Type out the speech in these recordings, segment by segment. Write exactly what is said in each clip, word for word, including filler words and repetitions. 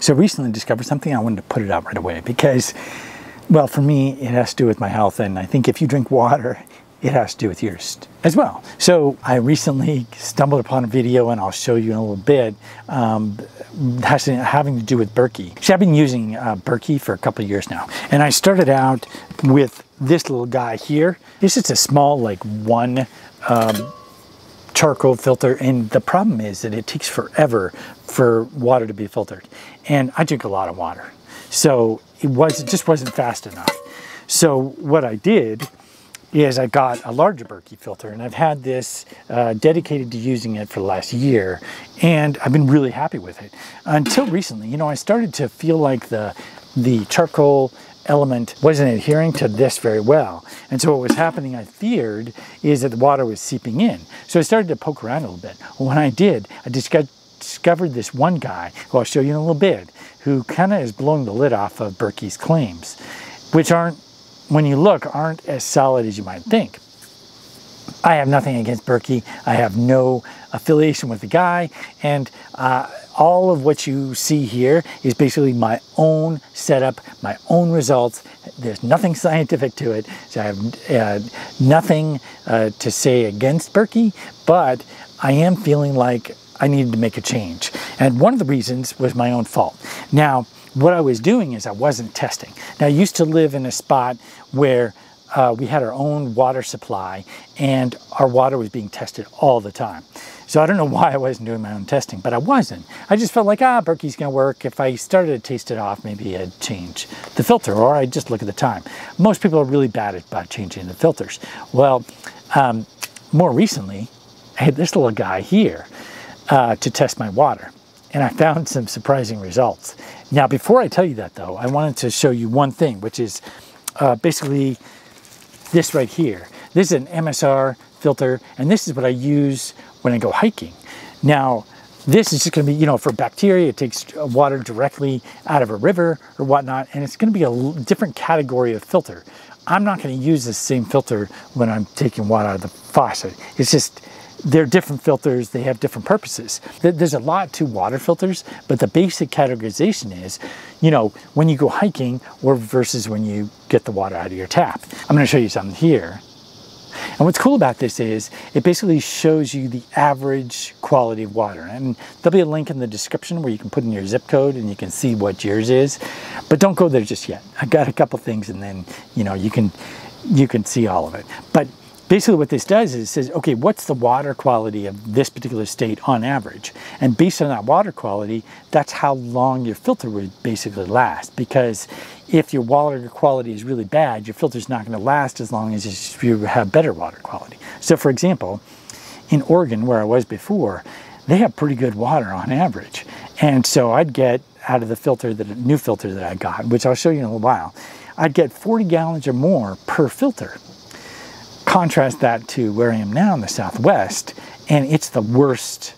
So recently discovered something. I wanted to put it out right away because, well, for me, it has to do with my health. And I think if you drink water, it has to do with yours as well. So I recently stumbled upon a video, and I'll show you in a little bit, um, has to, having to do with Berkey. So I've been using uh, Berkey for a couple of years now. And I started out with this little guy here. This is a small, like one, um, charcoal filter, and the problem is that it takes forever for water to be filtered, and I drink a lot of water, so it was it just wasn't fast enough. So what I did is I got a larger Berkey filter, and I've had this uh, dedicated to using it for the last year, and I've been really happy with it until recently. You know, I started to feel like the the charcoal element wasn't adhering to this very well. And so what was happening, I feared, is that the water was seeping in. So I started to poke around a little bit. When I did, I discovered this one guy, who I'll show you in a little bit, who kind of is blowing the lid off of Berkey's claims, which aren't, when you look, aren't as solid as you might think. I have nothing against Berkey. I have no affiliation with the guy, and uh, all of what you see here is basically my own setup, my own results. There's nothing scientific to it, so I have uh, nothing uh, to say against Berkey, but I am feeling like I needed to make a change. And one of the reasons was my own fault. Now, what I was doing is I wasn't testing. Now, I used to live in a spot where Uh, we had our own water supply, and our water was being tested all the time. So I don't know why I wasn't doing my own testing, but I wasn't. I just felt like, ah, Berkey's gonna work. If I started to taste it off, maybe I'd change the filter, or I'd just look at the time. Most people are really bad about changing the filters. Well, um, more recently, I had this little guy here uh, to test my water, and I found some surprising results. Now, before I tell you that though, I wanted to show you one thing, which is uh, basically, this right here. This is an M S R filter, and this is what I use when I go hiking. Now, this is just gonna be, you know, for bacteria, it takes water directly out of a river or whatnot, and it's gonna be a different category of filter. I'm not gonna use the same filter when I'm taking water out of the faucet. It's just, they're different filters, they have different purposes. There's a lot to water filters, but the basic categorization is, you know, when you go hiking or versus when you get the water out of your tap. I'm gonna show you something here. And what's cool about this is, it basically shows you the average quality of water. And there'll be a link in the description where you can put in your zip code and you can see what yours is, but don't go there just yet. I got a couple things, and then, you know, you can, you can see all of it. But basically what this does is it says, okay, what's the water quality of this particular state on average? And based on that water quality, that's how long your filter would basically last. Because if your water quality is really bad, your filter's not gonna last as long as you have better water quality. So for example, in Oregon, where I was before, they have pretty good water on average. And so I'd get out of the filter, the new filter that I got, which I'll show you in a little while, I'd get forty gallons or more per filter. Contrast that to where I am now in the Southwest, and it's the worst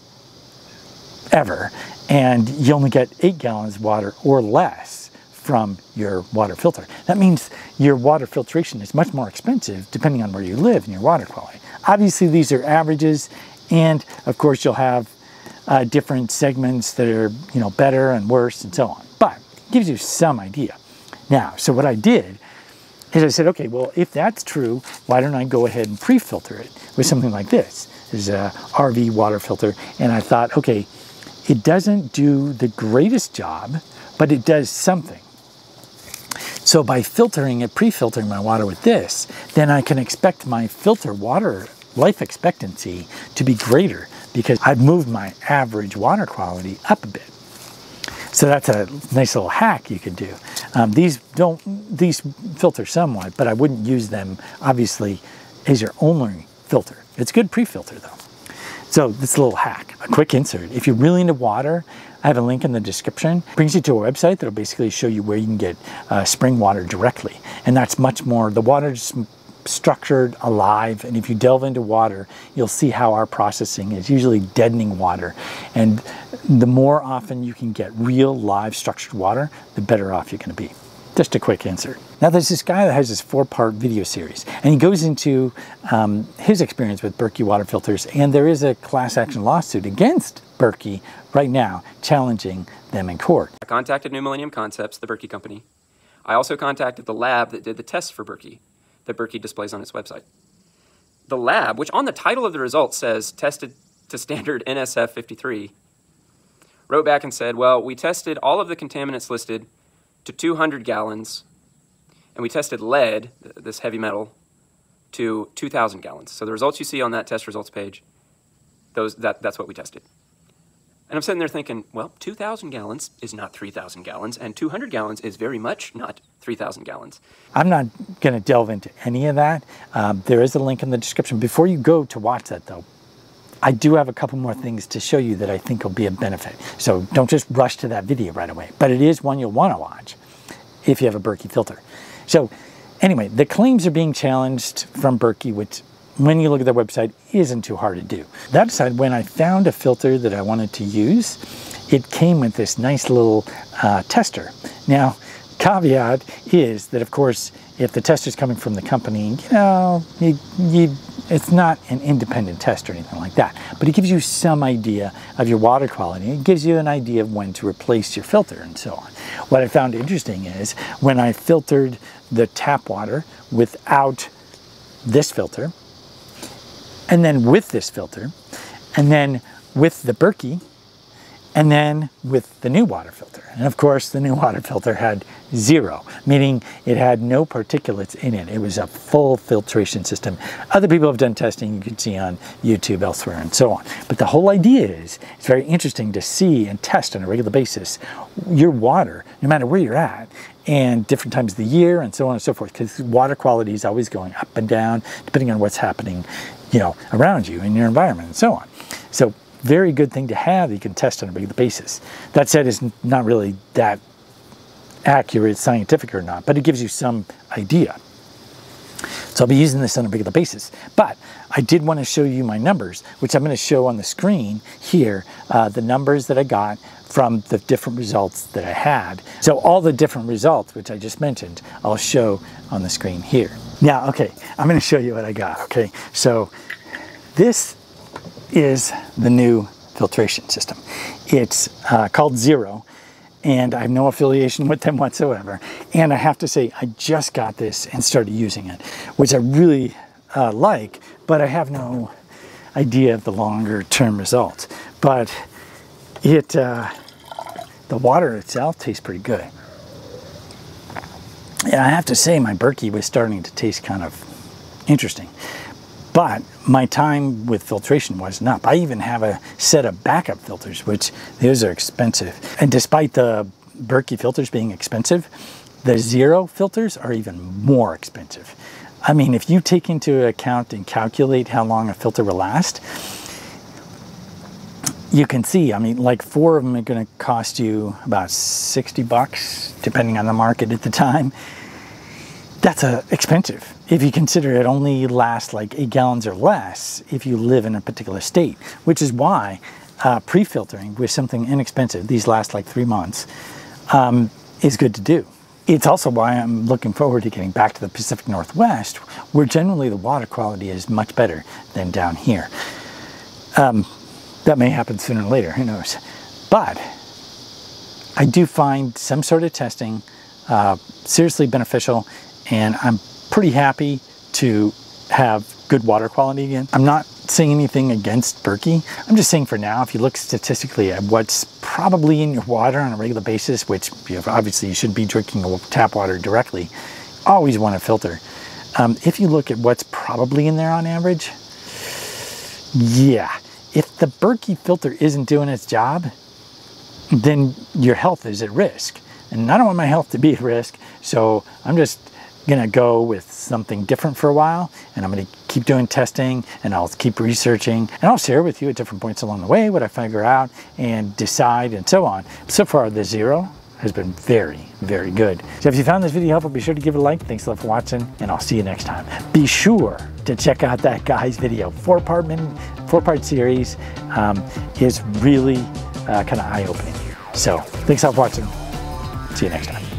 ever, and you only get eight gallons of water or less from your water filter. That means your water filtration is much more expensive depending on where you live and your water quality. Obviously these are averages, and of course you'll have uh, different segments that are, you know, better and worse and so on, but it gives you some idea. Now, so what I did, because I said, okay, well, if that's true, why don't I go ahead and pre-filter it with something like this? This is a R V water filter, and I thought, okay, it doesn't do the greatest job, but it does something. So by filtering it, pre-filtering my water with this, then I can expect my filter water life expectancy to be greater because I've moved my average water quality up a bit. So that's a nice little hack you could do. Um, these don't, these filter somewhat, but I wouldn't use them obviously as your only filter. It's a good pre-filter though. So this little hack, a quick insert. If you're really into water, I have a link in the description. It brings you to a website that'll basically show you where you can get uh, spring water directly. And that's much more, the water's structured, alive, and if you delve into water, you'll see how our processing is usually deadening water. And the more often you can get real, live, structured water, the better off you're gonna be. Just a quick insert. Now there's this guy that has this four-part video series, and he goes into um, his experience with Berkey water filters, and there is a class action lawsuit against Berkey right now, challenging them in court. I contacted New Millennium Concepts, the Berkey company. I also contacted the lab that did the tests for Berkey, that Berkey displays on its website. The lab, which on the title of the results says tested to standard N S F fifty-three, wrote back and said, well, we tested all of the contaminants listed to two hundred gallons, and we tested lead, this heavy metal, to two thousand gallons. So the results you see on that test results page, those, that, that's what we tested. And I'm sitting there thinking, well, two thousand gallons is not three thousand gallons, and two hundred gallons is very much not three thousand gallons. I'm not going to delve into any of that. Um, there is a link in the description. Before you go to watch that, though, I do have a couple more things to show you that I think will be a benefit. So don't just rush to that video right away. But it is one you'll want to watch if you have a Berkey filter. So anyway, the claims are being challenged from Berkey, which, when you look at their website, isn't too hard to do. That aside, when I found a filter that I wanted to use, it came with this nice little uh, tester. Now, caveat is that, of course, if the tester's coming from the company, you know, you, you, it's not an independent test or anything like that. But it gives you some idea of your water quality. It gives you an idea of when to replace your filter and so on. What I found interesting is when I filtered the tap water without this filter, and then with this filter, and then with the Berkey, and then with the new water filter. And of course, the new water filter had zero, meaning it had no particulates in it. It was a full filtration system. Other people have done testing, you can see on YouTube, elsewhere, and so on. But the whole idea is, it's very interesting to see and test on a regular basis your water, no matter where you're at, and different times of the year, and so on and so forth, because water quality is always going up and down, depending on what's happening, you know, around you, in your environment, and so on. So, very good thing to have that you can test on a regular basis. That said, it's not really that accurate, scientific or not, but it gives you some idea. So I'll be using this on a regular basis. But I did want to show you my numbers, which I'm going to show on the screen here, uh, the numbers that I got from the different results that I had. So all the different results, which I just mentioned, I'll show on the screen here. Now, okay, I'm going to show you what I got, okay? So this is the new filtration system. It's uh, called Zero, and I have no affiliation with them whatsoever. And I have to say, I just got this and started using it, which I really uh, like, but I have no idea of the longer term results. But it, uh, the water itself tastes pretty good. And I have to say, my Berkey was starting to taste kind of interesting. But my time with filtration wasn't up. I even have a set of backup filters, which those are expensive. And despite the Berkey filters being expensive, the Zero filters are even more expensive. I mean, if you take into account and calculate how long a filter will last, you can see, I mean, like four of them are gonna cost you about sixty bucks, depending on the market at the time. That's uh, expensive. If you consider it only lasts like eight gallons or less if you live in a particular state, which is why uh, pre-filtering with something inexpensive, these last like three months, um, is good to do. It's also why I'm looking forward to getting back to the Pacific Northwest, where generally the water quality is much better than down here. Um, that may happen sooner or later, who knows. But I do find some sort of testing uh, seriously beneficial, and I'm pretty happy to have good water quality again. I'm not saying anything against Berkey. I'm just saying for now, if you look statistically at what's probably in your water on a regular basis, which you have, obviously you shouldn't be drinking tap water directly, always want to filter. Um, if you look at what's probably in there on average, yeah. If the Berkey filter isn't doing its job, then your health is at risk. And I don't want my health to be at risk, so I'm just gonna go with something different for a while, and I'm gonna keep doing testing, and I'll keep researching, and I'll share with you at different points along the way what I figure out and decide and so on. So far, the Zero has been very, very good. So if you found this video helpful, be sure to give it a like. Thanks a lot for watching, and I'll see you next time. Be sure to check out that guy's video. Four-part four-part series um, is really uh, kind of eye-opening. So thanks a lot for watching. See you next time.